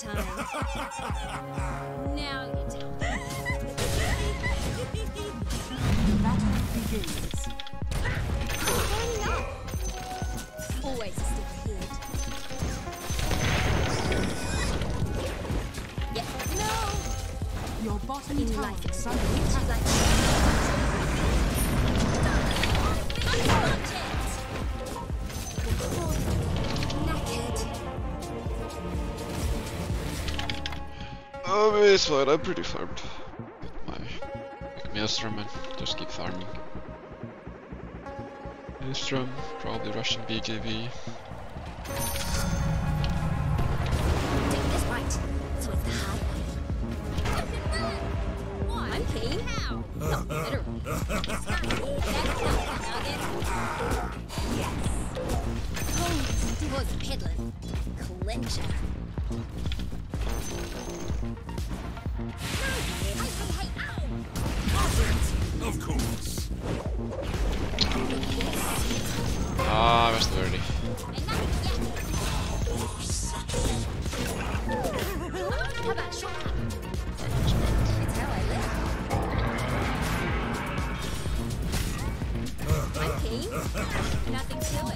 time. Now you tell me. The battle begins. Always a stick head. Yes. No. Your bottom in tower like suddenly attacked. Oh, it's fine, I'm pretty farmed. With Maelstrom, and just keep farming. Maelstrom, probably Russian BKB. Take this right, so it's the highway. Why? I'm keen. How? Not literally. Yes. Oh, it was peddling. Collection. Of course. Ah, that's 30. How about shot? That's how I live. I'm keen. Nothing to it.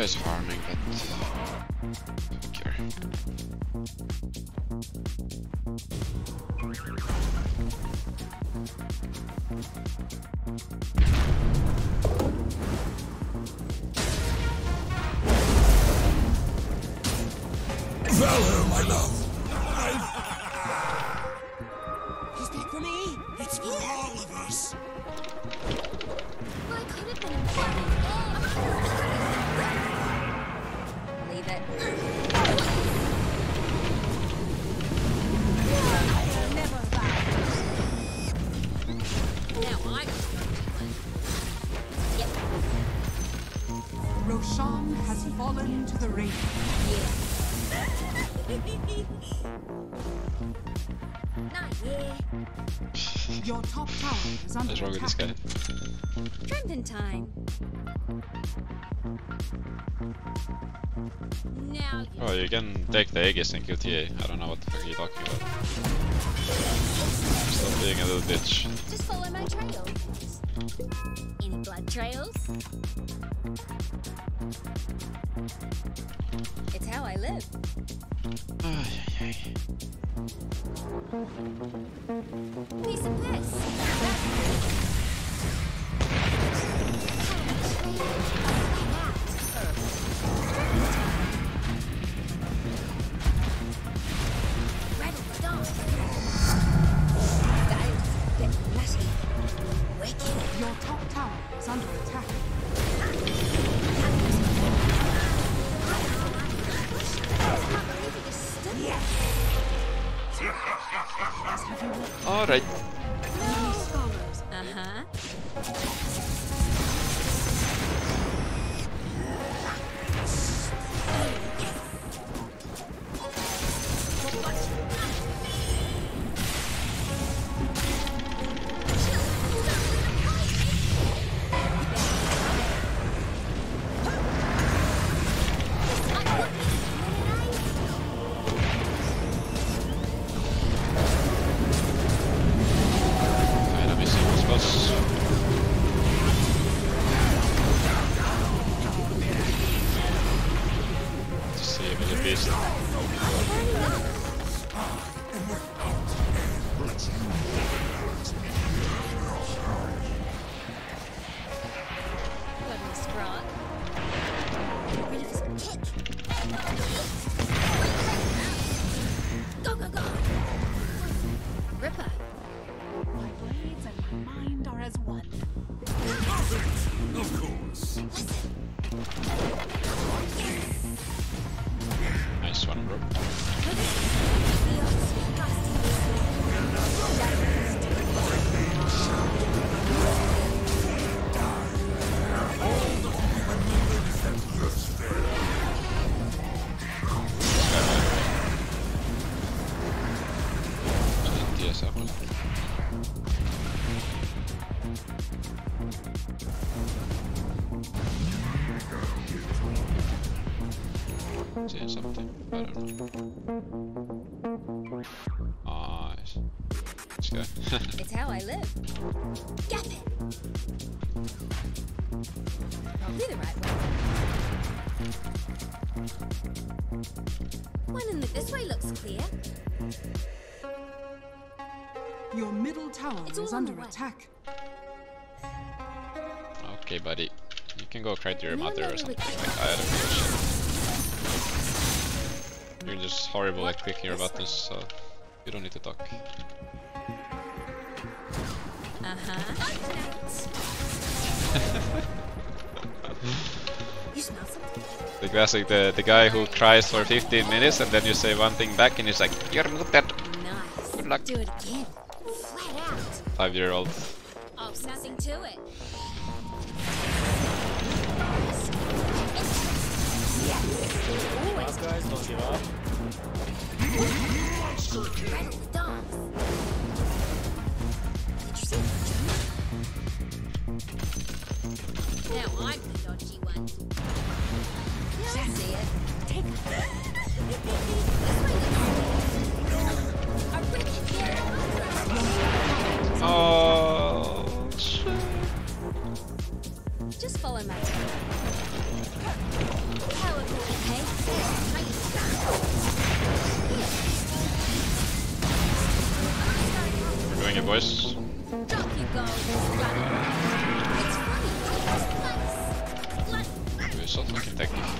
It's farming, but I don't care. Valor, my love! Is that for me? It's for all of us! I could have been important. That now I yep. Roshan has fallen to the rain. Yeah. Your top tower is under attack. What's wrong with this guy? Trenton time. Oh, you can take the Aegis and kill T.A. I don't know what the fuck you're talking about. Stop being a little bitch. Just follow my trail. Any blood trails? It's how I live. Ay, ay, ay. Piece of piss. Your top tower is under attack. All right. Uh-huh. vision. Go, go, go! Ripper! My blades and my mind are as one. Perfect! Of course! Listen! Yes. Nice one, bro. Something, I don't know. Ah, let's go. It's how I live. Gap it. Probably the right way. One in the this way looks clear. Your middle tower is under attack. Okay, buddy, you can go cry to your mother or something. Like, I don't know. You're just horrible at quick here about this, so you don't need to talk. The classic, the guy who cries for 15 minutes and then you say one thing back and he's like, you're not dead. Nice. Good luck. Do it again. Flat out. 5-year-old. Oh, nothing to it. Yes. Guys, don't give up. Monster kill. Right with dogs. Did you see that? Now I'm the dodgy one. Yeah, I see it. Take it. Oh, shit. Just follow my tail. We're doing it, boys. We're so fucking technical.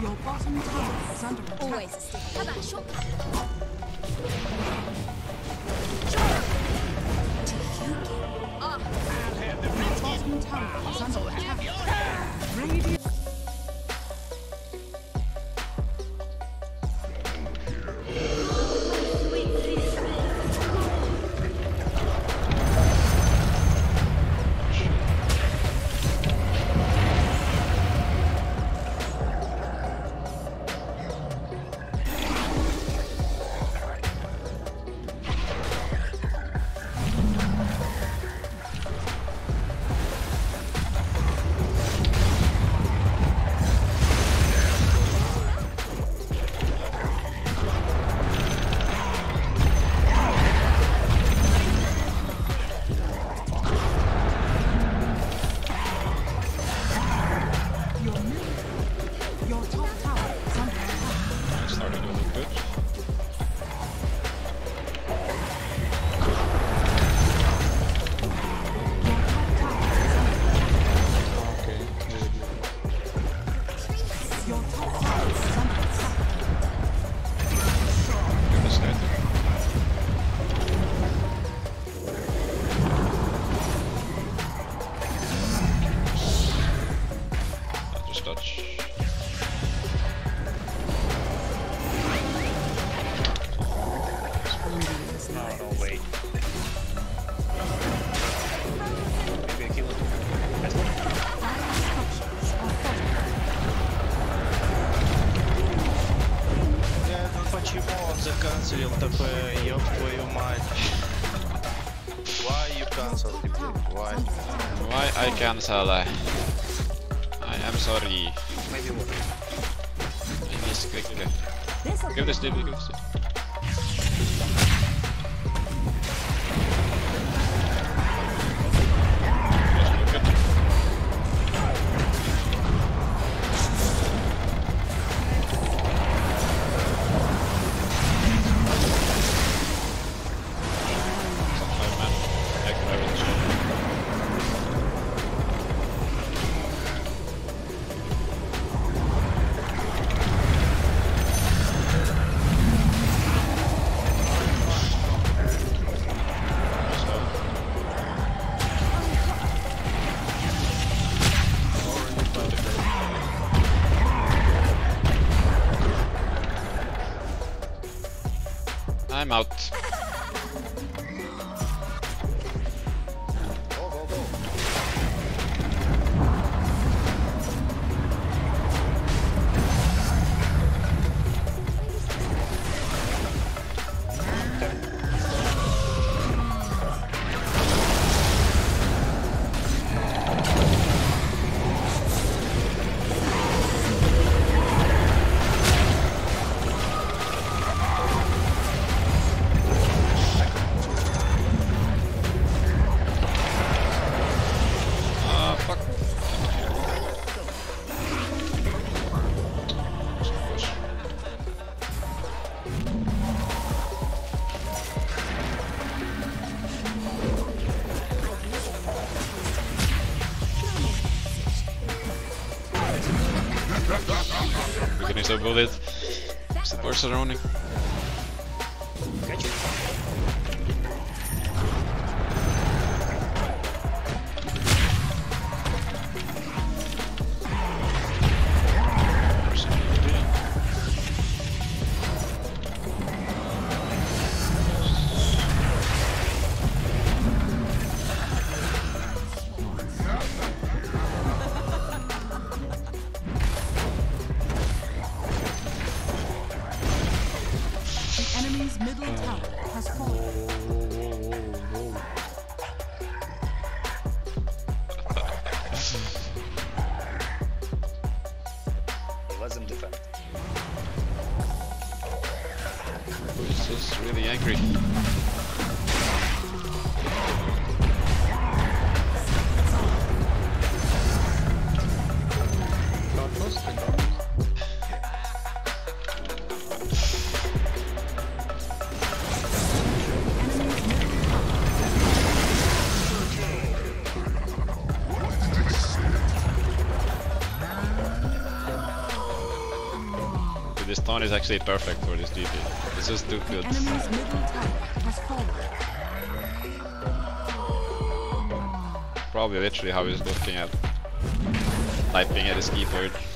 Your bottom tower is under attack. Always a stick. How about shortcut? Your bottom tower is under attack. Radio. Why you cancel? Why? Why I cancel? I'm sorry. Maybe more. Yes, quick, quick. Give this DB, give this DB. I'm out. We can use a bullet. Supports are running. Middle tower has fallen. It wasn't defended. This is really angry. This taunt is actually perfect for this DP. This is too good. Enemy's middle tower has fallen. Probably literally how he's looking at typing at his keyboard.